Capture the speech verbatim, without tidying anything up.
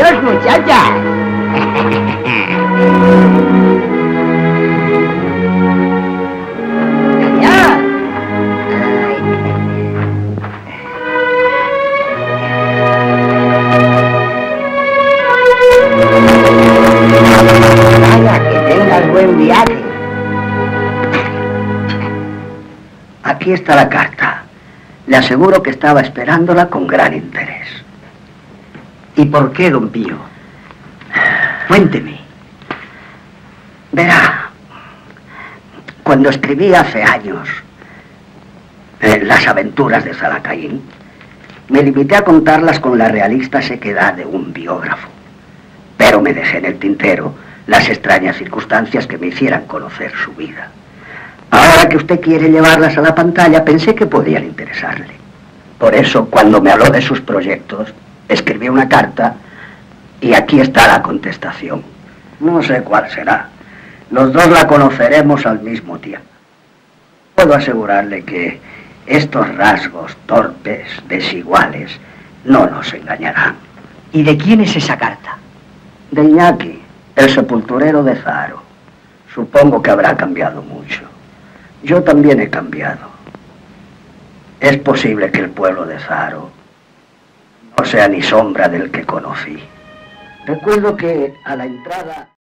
Adiós, muchachas. Aquí está la carta. Le aseguro que estaba esperándola con gran interés. ¿Y por qué, don Pío? Cuénteme. Verá, cuando escribí hace años eh, Las aventuras de Salacaín, me limité a contarlas con la realista sequedad de un biógrafo, pero me dejé en el tintero las extrañas circunstancias que me hicieran conocer su vida. Ahora que usted quiere llevarlas a la pantalla, pensé que podían interesarle. Por eso, cuando me habló de sus proyectos, escribí una carta y aquí está la contestación. No sé cuál será. Los dos la conoceremos al mismo tiempo. Puedo asegurarle que estos rasgos torpes, desiguales, no nos engañarán. ¿Y de quién es esa carta? De Iñaki, el sepulturero de Zaro. Supongo que habrá cambiado mucho. Yo también he cambiado. Es posible que el pueblo de Zaro no sea ni sombra del que conocí. Recuerdo que a la entrada...